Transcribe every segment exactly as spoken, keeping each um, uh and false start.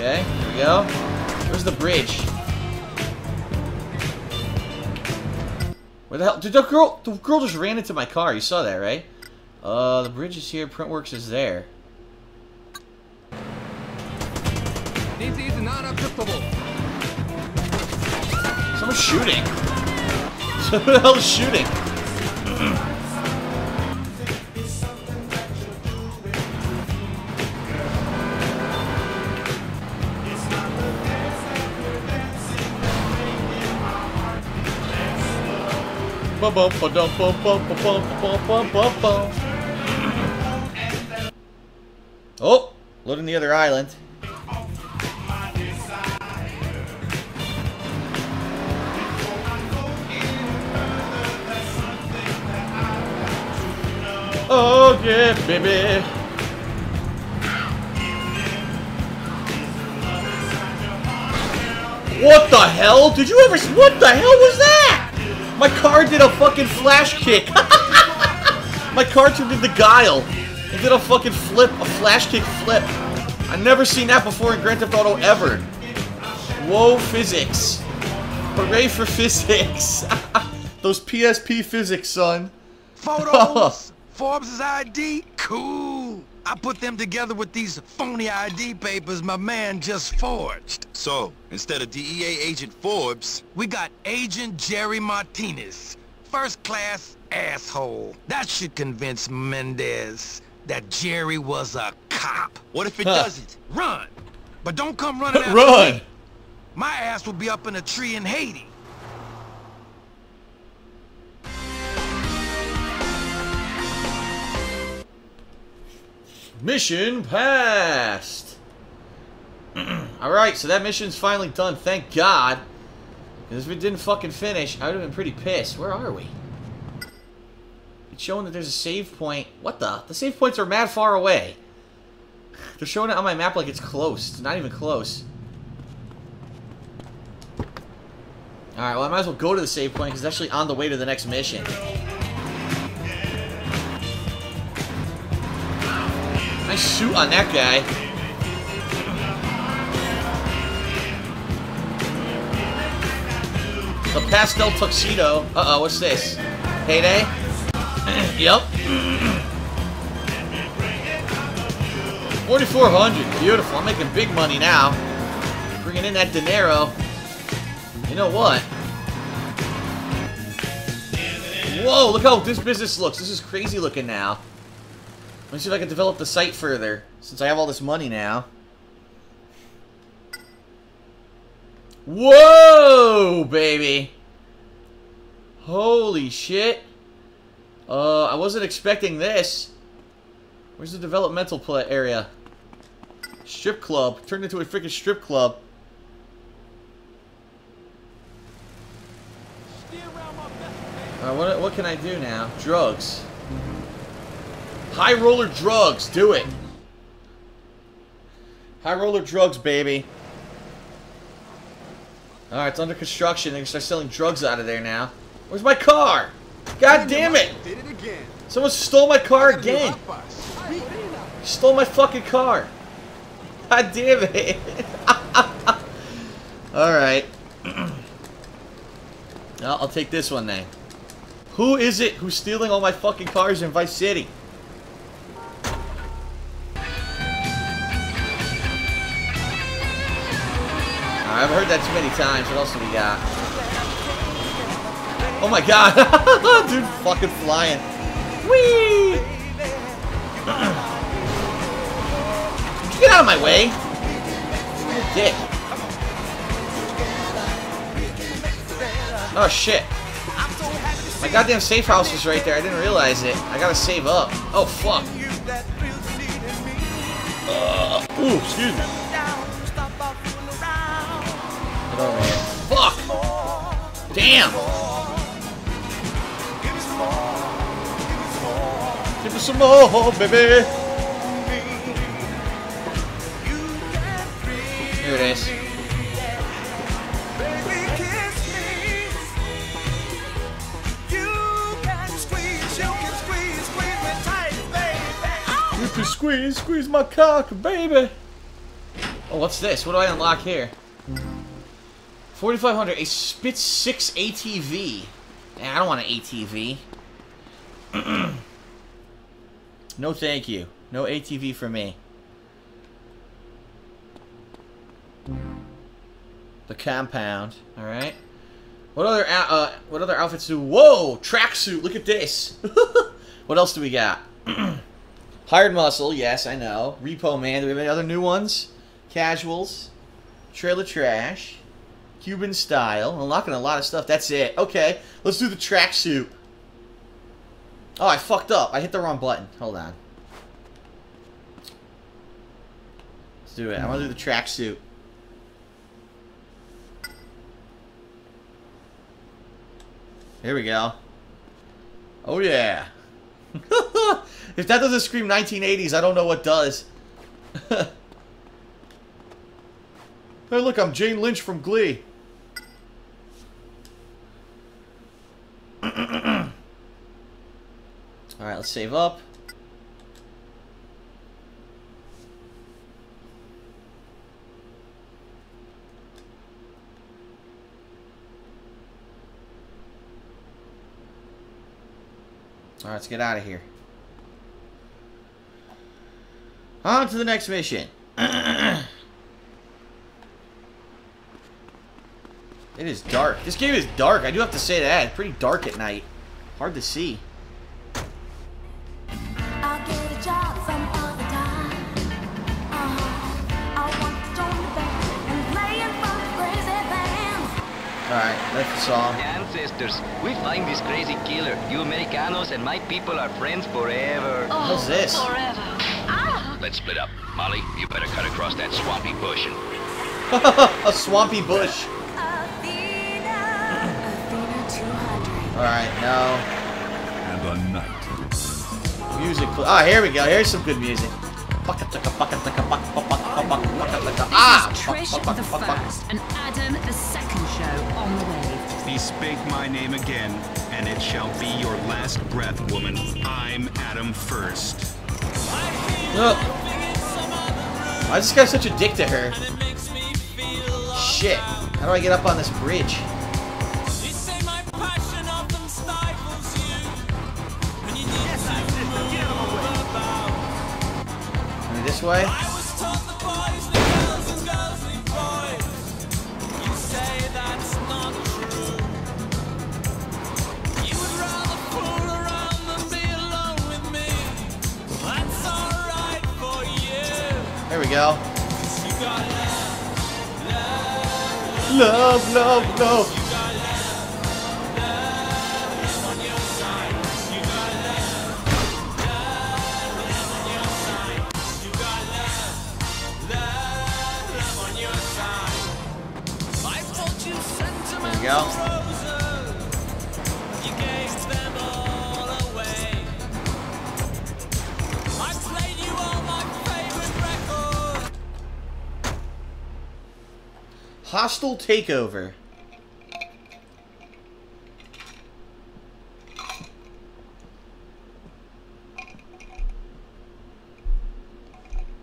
Okay, here we go. Where's the bridge? Where the hell? Dude, the girl, the girl just ran into my car. You saw that, right? Uh, the bridge is here. Printworks is there. This is not acceptable. Someone's shooting. So who the hell's shooting? Oh, loading the other island. Oh yeah, baby. What the hell? Did you ever see? What the hell was that? My car did a fucking flash kick. My car did the Guile. It did a fucking flip, a flash kick flip. I've never seen that before in Grand Theft Auto ever. Whoa, physics. Hooray for physics. Those P S P physics, son. Photos. Forbes' I D? Cool! I put them together with these phony I D papers my man just forged. So, instead of D E A Agent Forbes, we got Agent Jerry Martinez. First class asshole. That should convince Mendez that Jerry was a cop. What if it huh. doesn't? Run! But don't come running after Run. me. My ass will be up in a tree in Haiti. Mission passed! Alright, so that mission's finally done, thank God. Because if we didn't fucking finish, I would have been pretty pissed. Where are we? It's showing that there's a save point. What the? The save points are mad far away. They're showing it on my map like it's close. It's not even close. Alright, well I might as well go to the save point because it's actually on the way to the next mission. Nice suit on that guy. The pastel tuxedo. Uh-oh, what's this? Payday? Yep. forty-four hundred, beautiful. I'm making big money now. Bringing in that dinero. You know what? Whoa, look how this business looks. This is crazy looking now. Let me see if I can develop the site further, since I have all this money now. Whoa, baby! Holy shit! Uh, I wasn't expecting this. Where's the developmental play area? Strip club. Turned into a freaking strip club. Uh, what, what can I do now? Drugs. High roller drugs, do it. High roller drugs, baby. All right, it's under construction. They're gonna start selling drugs out of there now. Where's my car? God damn it! Did it again. Someone stole my car again. Stole my fucking car. God damn it! All right. Well, I'll take this one then. Who is it who's stealing all my fucking cars in Vice City? I've heard that too many times. What else do we got? Oh my god! Dude, fucking flying. Whee! Get out of my way! You're a dick. Oh shit. My goddamn safe house was right there. I didn't realize it. I gotta save up. Oh fuck. Uh, ooh, excuse me. Oh, man. Fuck! Damn! Give us some more, baby! Here it is. You can squeeze, squeeze my cock, baby! Oh, what's this? What do I unlock here? forty-five hundred, a Spitz six A T V. Nah, I don't want an A T V. No thank you. No A T V for me. The compound. Alright. What other uh, what other outfits do? Whoa! Tracksuit! Look at this! What else do we got? Hired Muscle. Yes, I know. Repo Man. Do we have any other new ones? Casuals. Trailer Trash. Cuban Style. Unlocking a lot of stuff. That's it. Okay. Let's do the tracksuit. Oh, I fucked up. I hit the wrong button. Hold on. Let's do it. I want to do the tracksuit. Here we go. Oh, yeah. If that doesn't scream nineteen eighties, I don't know what does. Hey, look, I'm Jane Lynch from Glee. Alright, let's save up. Alright, let's get out of here. On to the next mission. It is dark. This game is dark. I do have to say that. It's pretty dark at night. Hard to see. Alright, that's the song. Ancestors, we find this crazy killer. You Americanos and my people are friends forever. Oh, what's this? Forever. Ah. Let's split up. Molly, you better cut across that swampy bush. And... A swampy bush. Alright, now. And a night. Music. Ah, here we go. Here's some good music. Ah! Trish the first and Adam the second show on the way. Bespeak my name again, and it shall be your last breath, woman. I'm Adam First. Look. Why is this guy such a dick to her? Shit. How do I get up on this bridge? This way. There we go. Love, love, love. Go. You gave them all away. I played you all my favorite record. Hostile Takeover.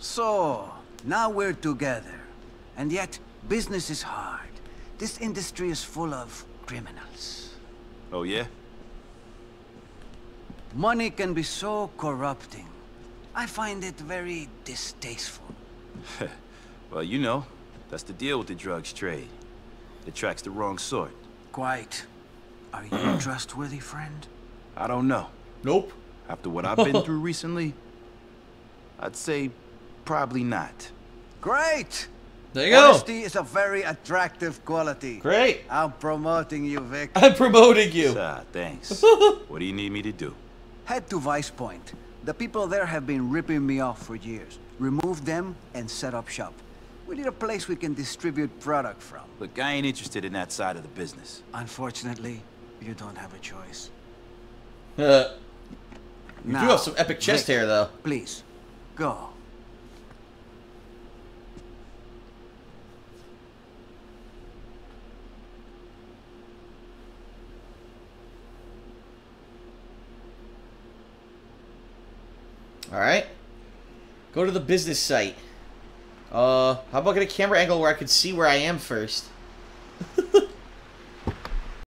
So, now we're together. And yet, business is hard. This industry is full of criminals. Oh, yeah? Money can be so corrupting. I find it very distasteful. Well, you know, that's the deal with the drugs trade. It attracts the wrong sort. Quite. Are you a trustworthy friend? I don't know. Nope. After what I've been through recently, I'd say probably not. Great! There you Honesty go. Is a very attractive quality. Great. I'm promoting you, Vic. I'm promoting you. Ah, thanks. What do you need me to do? Head to Vice Point. The people there have been ripping me off for years. Remove them and set up shop. We need a place we can distribute product from. Look, I ain't interested in that side of the business. Unfortunately, you don't have a choice. Uh, you now, do have some epic chest Vic, hair, though. Please, go. Alright. Go to the business site. Uh, how about get a camera angle where I could see where I am first?